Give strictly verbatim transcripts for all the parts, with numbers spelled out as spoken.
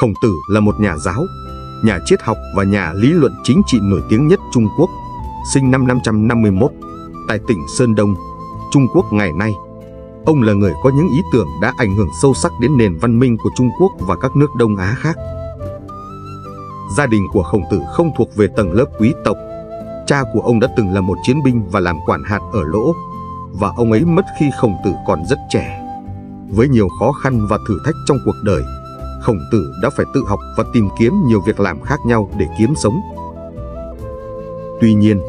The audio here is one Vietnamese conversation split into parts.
Khổng Tử là một nhà giáo, nhà triết học và nhà lý luận chính trị nổi tiếng nhất Trung Quốc, sinh năm năm trăm năm mươi mốt, tại tỉnh Sơn Đông, Trung Quốc ngày nay. Ông là người có những ý tưởng đã ảnh hưởng sâu sắc đến nền văn minh của Trung Quốc và các nước Đông Á khác. Gia đình của Khổng Tử không thuộc về tầng lớp quý tộc. Cha của ông đã từng là một chiến binh và làm quản hạt ở Lỗ, và ông ấy mất khi Khổng Tử còn rất trẻ. Với nhiều khó khăn và thử thách trong cuộc đời, Khổng Tử đã phải tự học và tìm kiếm nhiều việc làm khác nhau để kiếm sống. Tuy nhiên,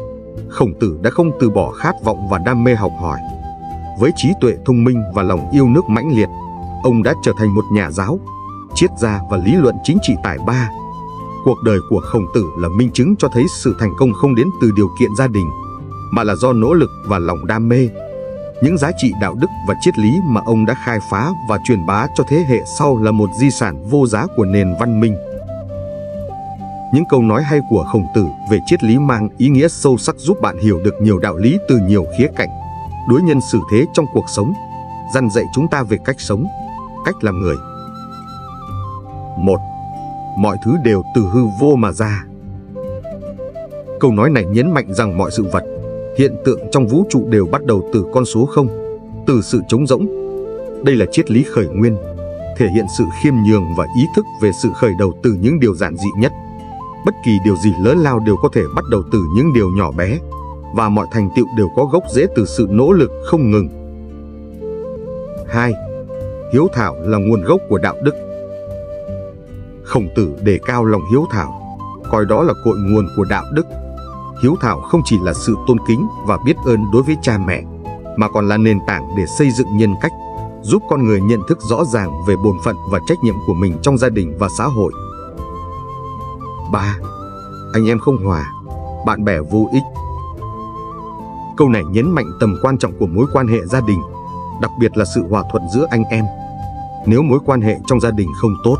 Khổng Tử đã không từ bỏ khát vọng và đam mê học hỏi. Với trí tuệ thông minh và lòng yêu nước mãnh liệt, ông đã trở thành một nhà giáo, triết gia và lý luận chính trị tài ba. Cuộc đời của Khổng Tử là minh chứng cho thấy sự thành công không đến từ điều kiện gia đình, mà là do nỗ lực và lòng đam mê. Những giá trị đạo đức và triết lý mà ông đã khai phá và truyền bá cho thế hệ sau là một di sản vô giá của nền văn minh. Những câu nói hay của Khổng Tử về triết lý mang ý nghĩa sâu sắc giúp bạn hiểu được nhiều đạo lý từ nhiều khía cạnh, đối nhân xử thế trong cuộc sống, răn dạy chúng ta về cách sống, cách làm người. Một. Mọi thứ đều từ hư vô mà ra. Câu nói này nhấn mạnh rằng mọi sự vật, hiện tượng trong vũ trụ đều bắt đầu từ con số không, từ sự trống rỗng. Đây là triết lý khởi nguyên, thể hiện sự khiêm nhường và ý thức về sự khởi đầu từ những điều giản dị nhất. Bất kỳ điều gì lớn lao đều có thể bắt đầu từ những điều nhỏ bé, và mọi thành tựu đều có gốc rễ từ sự nỗ lực không ngừng. Hai. Hiếu thảo là nguồn gốc của đạo đức. Khổng Tử đề cao lòng hiếu thảo, coi đó là cội nguồn của đạo đức. Hiếu thảo không chỉ là sự tôn kính và biết ơn đối với cha mẹ, mà còn là nền tảng để xây dựng nhân cách, giúp con người nhận thức rõ ràng về bổn phận và trách nhiệm của mình trong gia đình và xã hội. Ba. Anh em không hòa, bạn bè vô ích. Câu này nhấn mạnh tầm quan trọng của mối quan hệ gia đình, đặc biệt là sự hòa thuận giữa anh em. Nếu mối quan hệ trong gia đình không tốt,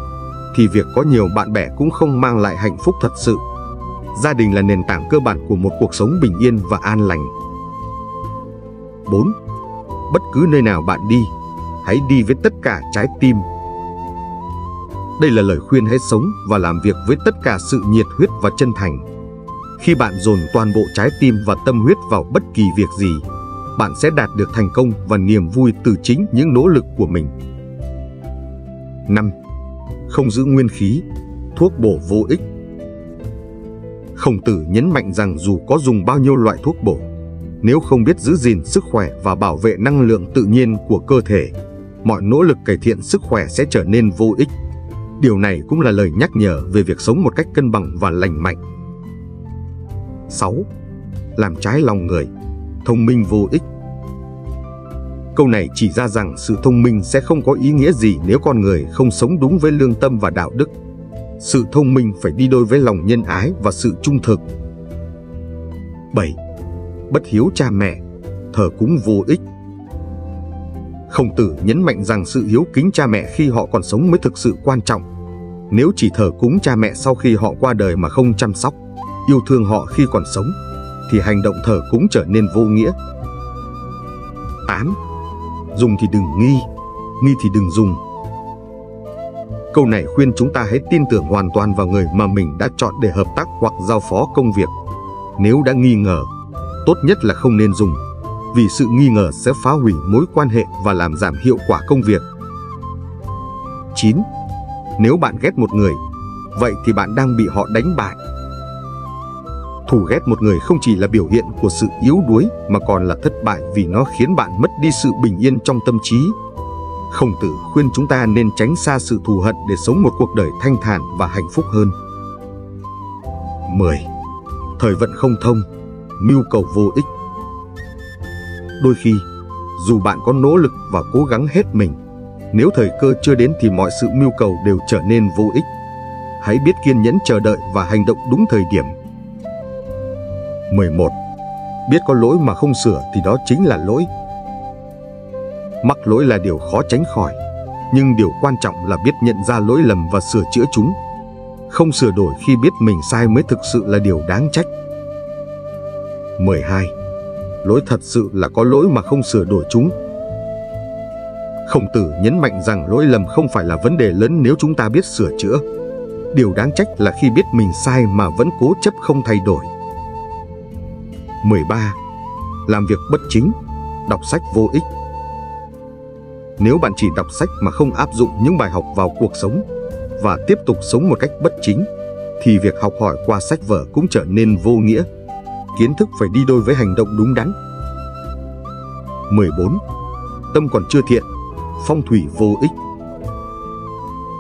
thì việc có nhiều bạn bè cũng không mang lại hạnh phúc thật sự. Gia đình là nền tảng cơ bản của một cuộc sống bình yên và an lành. Bốn. Bất cứ nơi nào bạn đi, hãy đi với tất cả trái tim. Đây là lời khuyên hãy sống và làm việc với tất cả sự nhiệt huyết và chân thành. Khi bạn dồn toàn bộ trái tim và tâm huyết vào bất kỳ việc gì, bạn sẽ đạt được thành công và niềm vui từ chính những nỗ lực của mình. Năm. Không giữ nguyên khí, thuốc bổ vô ích. Khổng Tử nhấn mạnh rằng dù có dùng bao nhiêu loại thuốc bổ, nếu không biết giữ gìn sức khỏe và bảo vệ năng lượng tự nhiên của cơ thể, mọi nỗ lực cải thiện sức khỏe sẽ trở nên vô ích. Điều này cũng là lời nhắc nhở về việc sống một cách cân bằng và lành mạnh. Sáu. Làm trái lòng người, thông minh vô ích. Câu này chỉ ra rằng sự thông minh sẽ không có ý nghĩa gì nếu con người không sống đúng với lương tâm và đạo đức. Sự thông minh phải đi đôi với lòng nhân ái và sự trung thực. Bảy. Bất hiếu cha mẹ, thờ cúng vô ích. Khổng Tử nhấn mạnh rằng sự hiếu kính cha mẹ khi họ còn sống mới thực sự quan trọng. Nếu chỉ thờ cúng cha mẹ sau khi họ qua đời mà không chăm sóc, yêu thương họ khi còn sống, thì hành động thờ cúng trở nên vô nghĩa. Tám. Dùng thì đừng nghi, nghi thì đừng dùng. Câu này khuyên chúng ta hãy tin tưởng hoàn toàn vào người mà mình đã chọn để hợp tác hoặc giao phó công việc. Nếu đã nghi ngờ, tốt nhất là không nên dùng, vì sự nghi ngờ sẽ phá hủy mối quan hệ và làm giảm hiệu quả công việc. Chín. Nếu bạn ghét một người, vậy thì bạn đang bị họ đánh bại. Thù ghét một người không chỉ là biểu hiện của sự yếu đuối mà còn là thất bại, vì nó khiến bạn mất đi sự bình yên trong tâm trí. Khổng Tử khuyên chúng ta nên tránh xa sự thù hận để sống một cuộc đời thanh thản và hạnh phúc hơn. Mười. Thời vận không thông, mưu cầu vô ích. Đôi khi, dù bạn có nỗ lực và cố gắng hết mình, nếu thời cơ chưa đến thì mọi sự mưu cầu đều trở nên vô ích. Hãy biết kiên nhẫn chờ đợi và hành động đúng thời điểm. Mười một. Biết có lỗi mà không sửa thì đó chính là lỗi. Mắc lỗi là điều khó tránh khỏi, nhưng điều quan trọng là biết nhận ra lỗi lầm và sửa chữa chúng. Không sửa đổi khi biết mình sai mới thực sự là điều đáng trách. Mười hai. Lỗi thật sự là có lỗi mà không sửa đổi chúng. Khổng Tử nhấn mạnh rằng lỗi lầm không phải là vấn đề lớn nếu chúng ta biết sửa chữa. Điều đáng trách là khi biết mình sai mà vẫn cố chấp không thay đổi. mười ba. Làm việc bất chính, đọc sách vô ích. Nếu bạn chỉ đọc sách mà không áp dụng những bài học vào cuộc sống và tiếp tục sống một cách bất chính, thì việc học hỏi qua sách vở cũng trở nên vô nghĩa. Kiến thức phải đi đôi với hành động đúng đắn. mười bốn. Tâm còn chưa thiện, phong thủy vô ích.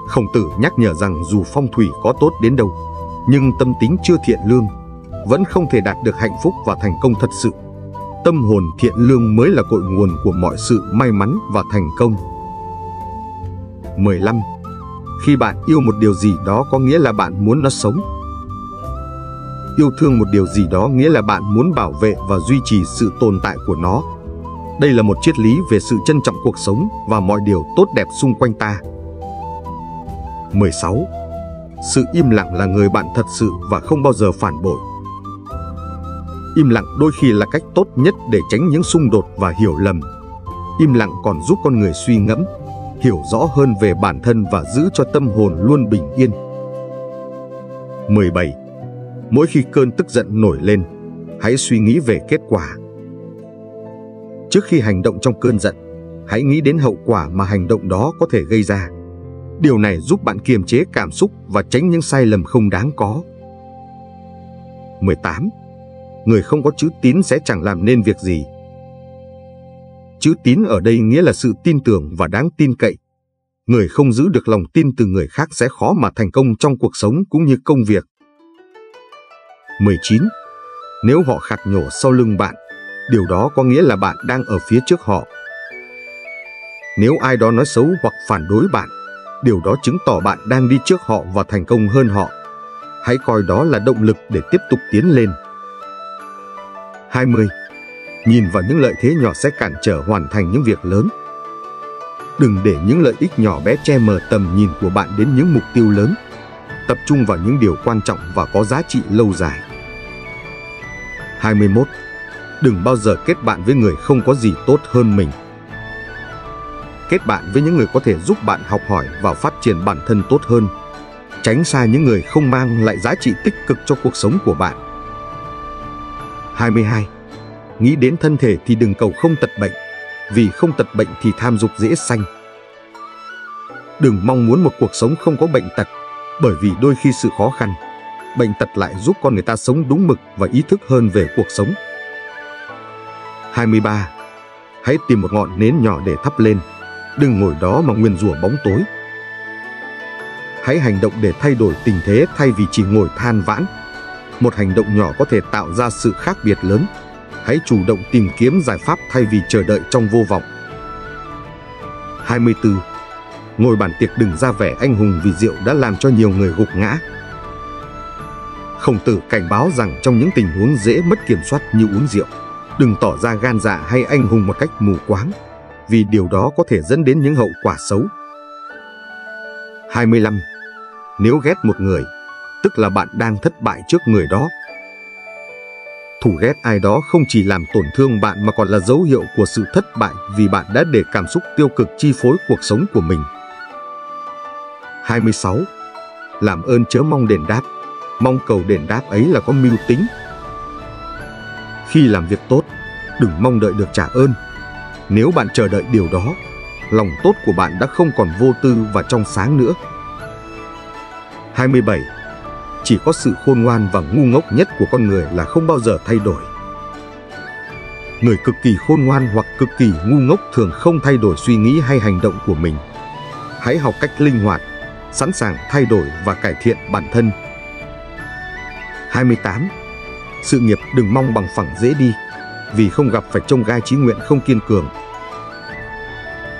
Khổng Tử nhắc nhở rằng dù phong thủy có tốt đến đâu, nhưng tâm tính chưa thiện lương vẫn không thể đạt được hạnh phúc và thành công thật sự. Tâm hồn thiện lương mới là cội nguồn của mọi sự may mắn và thành công. mười lăm. Khi bạn yêu một điều gì đó có nghĩa là bạn muốn nó sống. Yêu thương một điều gì đó nghĩa là bạn muốn bảo vệ và duy trì sự tồn tại của nó. Đây là một triết lý về sự trân trọng cuộc sống và mọi điều tốt đẹp xung quanh ta. mười sáu. Sự im lặng là người bạn thật sự và không bao giờ phản bội. Im lặng đôi khi là cách tốt nhất để tránh những xung đột và hiểu lầm. Im lặng còn giúp con người suy ngẫm, hiểu rõ hơn về bản thân và giữ cho tâm hồn luôn bình yên. mười bảy. Mỗi khi cơn tức giận nổi lên, hãy suy nghĩ về kết quả. Trước khi hành động trong cơn giận, hãy nghĩ đến hậu quả mà hành động đó có thể gây ra. Điều này giúp bạn kiềm chế cảm xúc và tránh những sai lầm không đáng có. mười tám. Người không có chữ tín sẽ chẳng làm nên việc gì. Chữ tín ở đây nghĩa là sự tin tưởng và đáng tin cậy. Người không giữ được lòng tin từ người khác sẽ khó mà thành công trong cuộc sống cũng như công việc. mười chín. Nếu họ khạc nhổ sau lưng bạn, điều đó có nghĩa là bạn đang ở phía trước họ. Nếu ai đó nói xấu hoặc phản đối bạn, điều đó chứng tỏ bạn đang đi trước họ và thành công hơn họ. Hãy coi đó là động lực để tiếp tục tiến lên. hai mươi. Nhìn vào những lợi thế nhỏ sẽ cản trở hoàn thành những việc lớn. Đừng để những lợi ích nhỏ bé che mờ tầm nhìn của bạn đến những mục tiêu lớn. Tập trung vào những điều quan trọng và có giá trị lâu dài. hai mươi mốt. Đừng bao giờ kết bạn với người không có gì tốt hơn mình. Kết bạn với những người có thể giúp bạn học hỏi và phát triển bản thân tốt hơn. Tránh xa những người không mang lại giá trị tích cực cho cuộc sống của bạn. hai mươi hai. Nghĩ đến thân thể thì đừng cầu không tật bệnh, vì không tật bệnh thì tham dục dễ sanh. Đừng mong muốn một cuộc sống không có bệnh tật, bởi vì đôi khi sự khó khăn, bệnh tật lại giúp con người ta sống đúng mực và ý thức hơn về cuộc sống. hai mươi ba. Hãy tìm một ngọn nến nhỏ để thắp lên, đừng ngồi đó mà nguyền rủa bóng tối. Hãy hành động để thay đổi tình thế thay vì chỉ ngồi than vãn. Một hành động nhỏ có thể tạo ra sự khác biệt lớn. Hãy chủ động tìm kiếm giải pháp thay vì chờ đợi trong vô vọng. hai mươi tư. Ngồi bàn tiệc đừng ra vẻ anh hùng vì rượu đã làm cho nhiều người gục ngã. Khổng Tử cảnh báo rằng trong những tình huống dễ mất kiểm soát như uống rượu, đừng tỏ ra gan dạ hay anh hùng một cách mù quáng, vì điều đó có thể dẫn đến những hậu quả xấu. hai mươi lăm. Nếu ghét một người, tức là bạn đang thất bại trước người đó. Thù ghét ai đó không chỉ làm tổn thương bạn mà còn là dấu hiệu của sự thất bại, vì bạn đã để cảm xúc tiêu cực chi phối cuộc sống của mình. hai mươi sáu. Làm ơn chớ mong đền đáp, mong cầu đền đáp ấy là có mưu tính. Khi làm việc tốt, đừng mong đợi được trả ơn. Nếu bạn chờ đợi điều đó, lòng tốt của bạn đã không còn vô tư và trong sáng nữa. hai mươi bảy. Chỉ có sự khôn ngoan và ngu ngốc nhất của con người là không bao giờ thay đổi. Người cực kỳ khôn ngoan hoặc cực kỳ ngu ngốc thường không thay đổi suy nghĩ hay hành động của mình. Hãy học cách linh hoạt, sẵn sàng thay đổi và cải thiện bản thân. hai mươi tám. Sự nghiệp đừng mong bằng phẳng dễ đi, vì không gặp phải chông gai chí nguyện không kiên cường.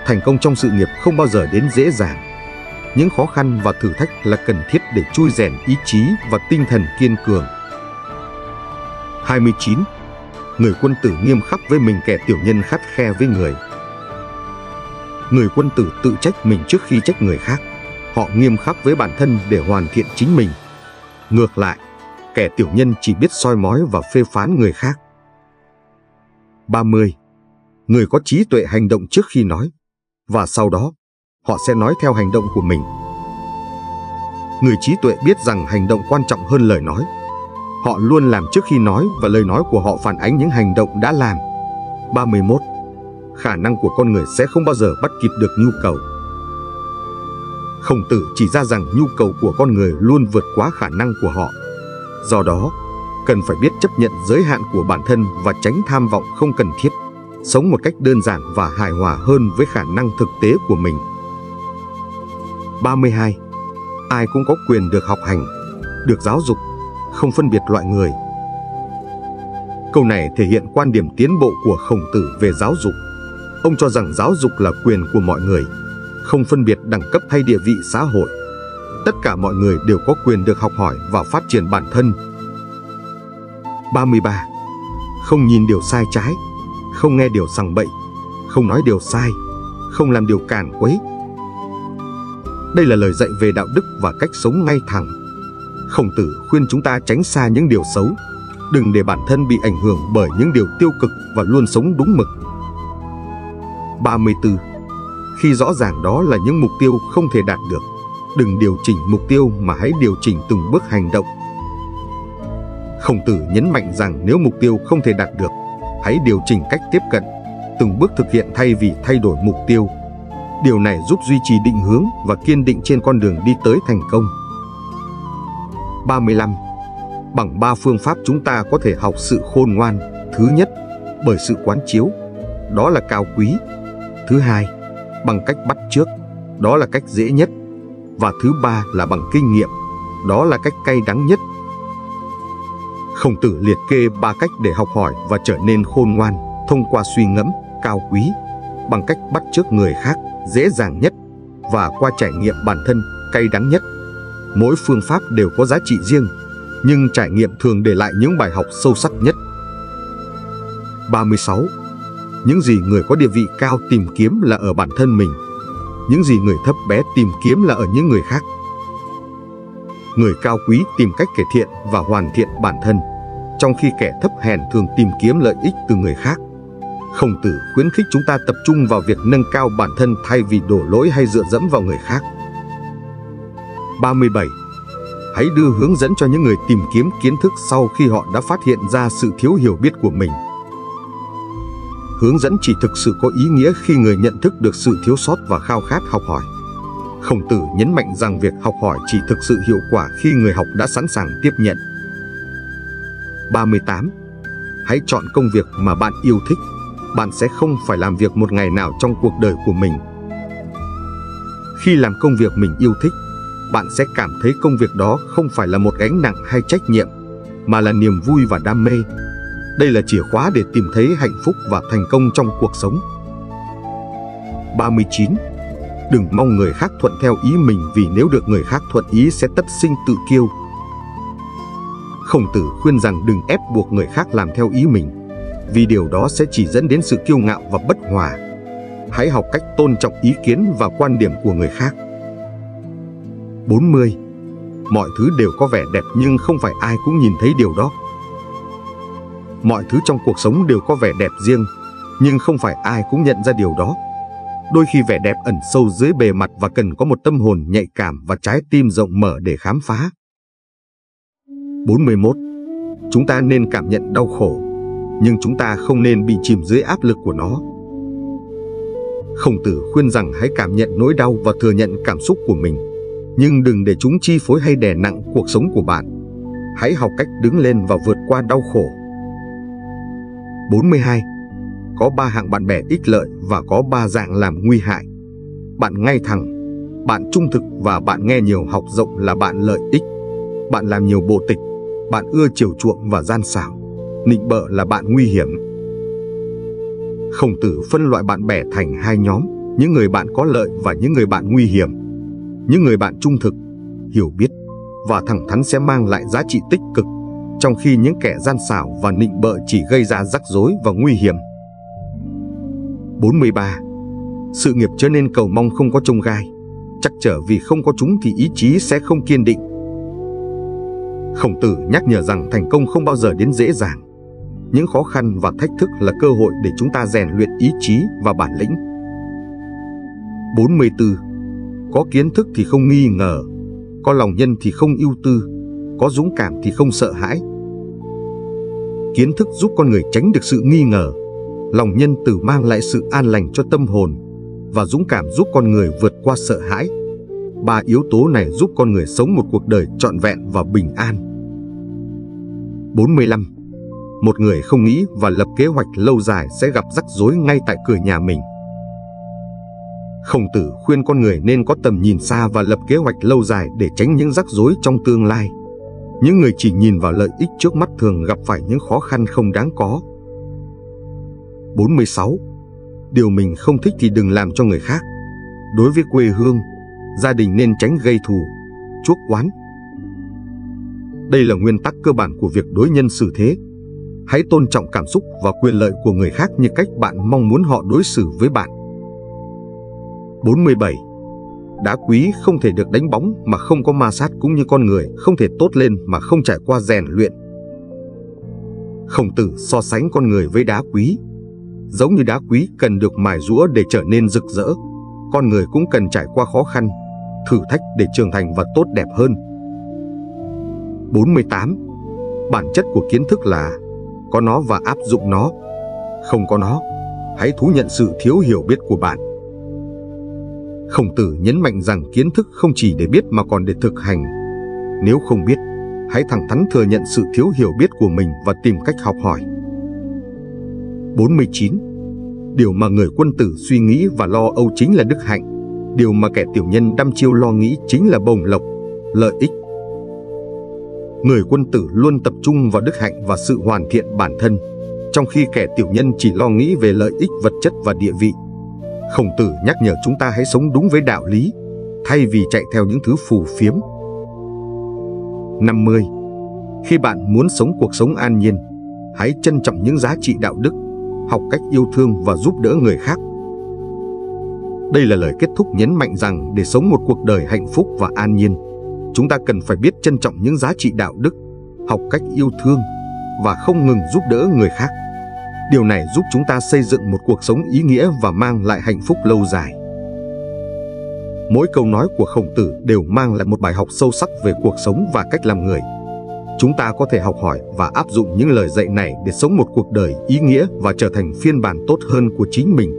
Thành công trong sự nghiệp không bao giờ đến dễ dàng. Những khó khăn và thử thách là cần thiết để trui rèn ý chí và tinh thần kiên cường. hai mươi chín. Người quân tử nghiêm khắc với mình, kẻ tiểu nhân khắt khe với người. Người quân tử tự trách mình trước khi trách người khác. Họ nghiêm khắc với bản thân để hoàn thiện chính mình. Ngược lại, kẻ tiểu nhân chỉ biết soi mói và phê phán người khác. ba mươi. Người có trí tuệ hành động trước khi nói, và sau đó họ sẽ nói theo hành động của mình. Người trí tuệ biết rằng hành động quan trọng hơn lời nói. Họ luôn làm trước khi nói và lời nói của họ phản ánh những hành động đã làm. ba mươi mốt. Khả năng của con người sẽ không bao giờ bắt kịp được nhu cầu. Khổng Tử chỉ ra rằng nhu cầu của con người luôn vượt quá khả năng của họ. Do đó, cần phải biết chấp nhận giới hạn của bản thân và tránh tham vọng không cần thiết, sống một cách đơn giản và hài hòa hơn với khả năng thực tế của mình. ba mươi hai. Ai cũng có quyền được học hành, được giáo dục, không phân biệt loại người. Câu này thể hiện quan điểm tiến bộ của Khổng Tử về giáo dục. Ông cho rằng giáo dục là quyền của mọi người, không phân biệt đẳng cấp hay địa vị xã hội. Tất cả mọi người đều có quyền được học hỏi và phát triển bản thân. ba mươi ba. Không nhìn điều sai trái, không nghe điều sằng bậy, không nói điều sai, không làm điều càn quấy. Đây là lời dạy về đạo đức và cách sống ngay thẳng. Khổng Tử khuyên chúng ta tránh xa những điều xấu, đừng để bản thân bị ảnh hưởng bởi những điều tiêu cực và luôn sống đúng mực. ba mươi tư. Khi rõ ràng đó là những mục tiêu không thể đạt được, đừng điều chỉnh mục tiêu mà hãy điều chỉnh từng bước hành động. Khổng Tử nhấn mạnh rằng nếu mục tiêu không thể đạt được, hãy điều chỉnh cách tiếp cận, từng bước thực hiện thay vì thay đổi mục tiêu. Điều này giúp duy trì định hướng và kiên định trên con đường đi tới thành công. ba mươi lăm. Bằng ba phương pháp chúng ta có thể học sự khôn ngoan. Thứ nhất, bởi sự quán chiếu, đó là cao quý. Thứ hai, bằng cách bắt chước, đó là cách dễ nhất. Và thứ ba là bằng kinh nghiệm, đó là cách cay đắng nhất. Khổng Tử liệt kê ba cách để học hỏi và trở nên khôn ngoan thông qua suy ngẫm, cao quý, bằng cách bắt chước người khác, dễ dàng nhất, và qua trải nghiệm bản thân, cay đắng nhất. Mỗi phương pháp đều có giá trị riêng, nhưng trải nghiệm thường để lại những bài học sâu sắc nhất. ba mươi sáu. Những gì người có địa vị cao tìm kiếm là ở bản thân mình. Những gì người thấp bé tìm kiếm là ở những người khác. Người cao quý tìm cách cải thiện và hoàn thiện bản thân, trong khi kẻ thấp hèn thường tìm kiếm lợi ích từ người khác. Khổng Tử khuyến khích chúng ta tập trung vào việc nâng cao bản thân thay vì đổ lỗi hay dựa dẫm vào người khác. ba mươi bảy. Hãy đưa hướng dẫn cho những người tìm kiếm kiến thức sau khi họ đã phát hiện ra sự thiếu hiểu biết của mình. Hướng dẫn chỉ thực sự có ý nghĩa khi người nhận thức được sự thiếu sót và khao khát học hỏi. Khổng Tử nhấn mạnh rằng việc học hỏi chỉ thực sự hiệu quả khi người học đã sẵn sàng tiếp nhận. ba mươi tám. Hãy chọn công việc mà bạn yêu thích. Bạn sẽ không phải làm việc một ngày nào trong cuộc đời của mình. Khi làm công việc mình yêu thích, bạn sẽ cảm thấy công việc đó không phải là một gánh nặng hay trách nhiệm, mà là niềm vui và đam mê. Đây là chìa khóa để tìm thấy hạnh phúc và thành công trong cuộc sống. ba mươi chín. Đừng mong người khác thuận theo ý mình, vì nếu được người khác thuận ý sẽ tất sinh tự kiêu. Khổng Tử khuyên rằng đừng ép buộc người khác làm theo ý mình, vì điều đó sẽ chỉ dẫn đến sự kiêu ngạo và bất hòa. Hãy học cách tôn trọng ý kiến và quan điểm của người khác. bốn mươi. Mọi thứ đều có vẻ đẹp nhưng không phải ai cũng nhìn thấy điều đó. Mọi thứ trong cuộc sống đều có vẻ đẹp riêng, nhưng không phải ai cũng nhận ra điều đó. Đôi khi vẻ đẹp ẩn sâu dưới bề mặt và cần có một tâm hồn nhạy cảm và trái tim rộng mở để khám phá. bốn mươi mốt. Chúng ta nên cảm nhận đau khổ, nhưng chúng ta không nên bị chìm dưới áp lực của nó. Khổng Tử khuyên rằng hãy cảm nhận nỗi đau và thừa nhận cảm xúc của mình, nhưng đừng để chúng chi phối hay đè nặng cuộc sống của bạn. Hãy học cách đứng lên và vượt qua đau khổ. bốn mươi hai. Có ba hạng bạn bè ích lợi và có ba dạng làm nguy hại. Bạn ngay thẳng, bạn trung thực và bạn nghe nhiều học rộng là bạn lợi ích. Bạn làm nhiều bộ tịch, bạn ưa chiều chuộng và gian xảo, nịnh bợ là bạn nguy hiểm. Khổng Tử phân loại bạn bè thành hai nhóm, những người bạn có lợi và những người bạn nguy hiểm. Những người bạn trung thực, hiểu biết và thẳng thắn sẽ mang lại giá trị tích cực, trong khi những kẻ gian xảo và nịnh bợ chỉ gây ra rắc rối và nguy hiểm. bốn mươi ba. Sự nghiệp trở nên cầu mong không có chông gai, trắc trở vì không có chúng thì ý chí sẽ không kiên định. Khổng Tử nhắc nhở rằng thành công không bao giờ đến dễ dàng. Những khó khăn và thách thức là cơ hội để chúng ta rèn luyện ý chí và bản lĩnh. bốn mươi tư. Có kiến thức thì không nghi ngờ, có lòng nhân thì không ưu tư, có dũng cảm thì không sợ hãi. Kiến thức giúp con người tránh được sự nghi ngờ, lòng nhân từ mang lại sự an lành cho tâm hồn, và dũng cảm giúp con người vượt qua sợ hãi. Ba yếu tố này giúp con người sống một cuộc đời trọn vẹn và bình an. bốn mươi lăm. Một người không nghĩ và lập kế hoạch lâu dài sẽ gặp rắc rối ngay tại cửa nhà mình. Khổng Tử khuyên con người nên có tầm nhìn xa và lập kế hoạch lâu dài để tránh những rắc rối trong tương lai. Những người chỉ nhìn vào lợi ích trước mắt thường gặp phải những khó khăn không đáng có. bốn mươi sáu. Điều mình không thích thì đừng làm cho người khác. Đối với quê hương, gia đình nên tránh gây thù, chuốc oán. Đây là nguyên tắc cơ bản của việc đối nhân xử thế. Hãy tôn trọng cảm xúc và quyền lợi của người khác như cách bạn mong muốn họ đối xử với bạn. bốn mươi bảy. Đá quý không thể được đánh bóng mà không có ma sát, cũng như con người không thể tốt lên mà không trải qua rèn luyện. Khổng Tử so sánh con người với đá quý. Giống như đá quý cần được mài giũa để trở nên rực rỡ, con người cũng cần trải qua khó khăn, thử thách để trưởng thành và tốt đẹp hơn. bốn mươi tám. Bản chất của kiến thức là có nó và áp dụng nó. Không có nó, hãy thú nhận sự thiếu hiểu biết của bạn. Khổng Tử nhấn mạnh rằng kiến thức không chỉ để biết mà còn để thực hành. Nếu không biết, hãy thẳng thắn thừa nhận sự thiếu hiểu biết của mình và tìm cách học hỏi. bốn mươi chín. Điều mà người quân tử suy nghĩ và lo âu chính là đức hạnh. Điều mà kẻ tiểu nhân đăm chiêu lo nghĩ chính là bồng lộc, lợi ích. Người quân tử luôn tập trung vào đức hạnh và sự hoàn thiện bản thân, trong khi kẻ tiểu nhân chỉ lo nghĩ về lợi ích vật chất và địa vị. Khổng Tử nhắc nhở chúng ta hãy sống đúng với đạo lý, thay vì chạy theo những thứ phù phiếm. năm mươi. Khi bạn muốn sống cuộc sống an nhiên, hãy trân trọng những giá trị đạo đức, học cách yêu thương và giúp đỡ người khác. Đây là lời kết thúc nhấn mạnh rằng để sống một cuộc đời hạnh phúc và an nhiên, chúng ta cần phải biết trân trọng những giá trị đạo đức, học cách yêu thương và không ngừng giúp đỡ người khác. Điều này giúp chúng ta xây dựng một cuộc sống ý nghĩa và mang lại hạnh phúc lâu dài. Mỗi câu nói của Khổng Tử đều mang lại một bài học sâu sắc về cuộc sống và cách làm người. Chúng ta có thể học hỏi và áp dụng những lời dạy này để sống một cuộc đời ý nghĩa và trở thành phiên bản tốt hơn của chính mình.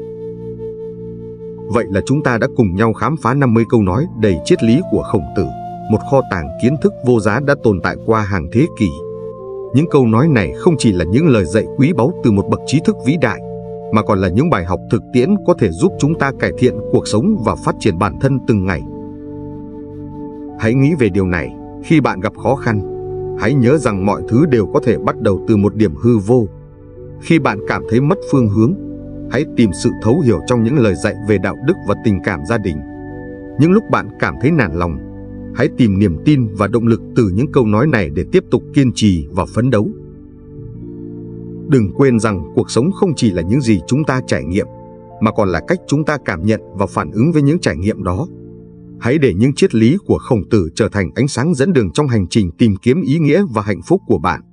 Vậy là chúng ta đã cùng nhau khám phá năm mươi câu nói đầy triết lý của Khổng Tử, một kho tàng kiến thức vô giá đã tồn tại qua hàng thế kỷ. Những câu nói này không chỉ là những lời dạy quý báu từ một bậc trí thức vĩ đại, mà còn là những bài học thực tiễn có thể giúp chúng ta cải thiện cuộc sống và phát triển bản thân từng ngày. Hãy nghĩ về điều này, khi bạn gặp khó khăn, hãy nhớ rằng mọi thứ đều có thể bắt đầu từ một điểm hư vô. Khi bạn cảm thấy mất phương hướng, hãy tìm sự thấu hiểu trong những lời dạy về đạo đức và tình cảm gia đình. Những lúc bạn cảm thấy nản lòng, hãy tìm niềm tin và động lực từ những câu nói này để tiếp tục kiên trì và phấn đấu. Đừng quên rằng cuộc sống không chỉ là những gì chúng ta trải nghiệm, mà còn là cách chúng ta cảm nhận và phản ứng với những trải nghiệm đó. Hãy để những triết lý của Khổng Tử trở thành ánh sáng dẫn đường trong hành trình tìm kiếm ý nghĩa và hạnh phúc của bạn.